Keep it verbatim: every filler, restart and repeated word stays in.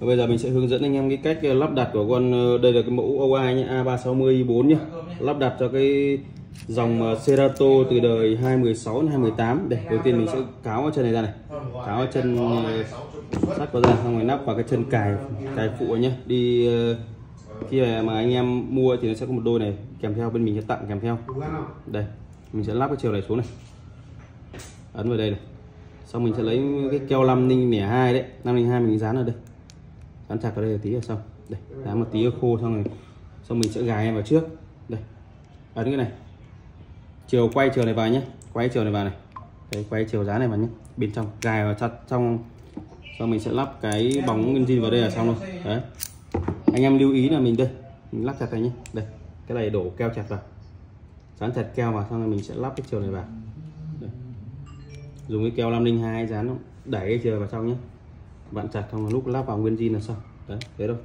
Và bây giờ mình sẽ hướng dẫn anh em cái cách lắp đặt của con, đây là cái mẫu OWLEYE A ba sáu bốn nhá, lắp đặt cho cái dòng Cerato từ đời hai mười sáu đến hai mười tám. Để đầu tiên mình sẽ cáo chân này ra này, cáo chân sắt vào ra, xong rồi nắp vào cái chân cài cài phụ nhé. Đi khi mà anh em mua thì nó sẽ có một đôi này kèm theo, bên mình sẽ tặng kèm theo. Đây mình sẽ lắp cái chiều này xuống này, ấn vào đây này, xong mình sẽ lấy cái keo năm không hai đấy, năm không hai mình dán vào đây, dán chặt vào đây là tí là xong. Đây dán một tí khô xong rồi, xong mình sẽ gài em vào trước đây, ấn cái này chiều, quay chiều này vào nhé, quay chiều này vào này, đấy, quay chiều giá này vào nhé, bên trong gài vào chặt trong, xong mình sẽ lắp cái bóng nguyên zin vào đây là xong rồi. Đấy anh em lưu ý là mình đây mình lắp chặt này nhé, đây cái này đổ keo chặt vào, dán chặt keo vào, xong rồi mình sẽ lắp cái chiều này vào. Đây. Dùng cái keo năm không hai dán, đẩy cái chiều vào trong nhé, bạn chặt trong lúc lắp vào nguyên zin là xong. Đấy thế thôi.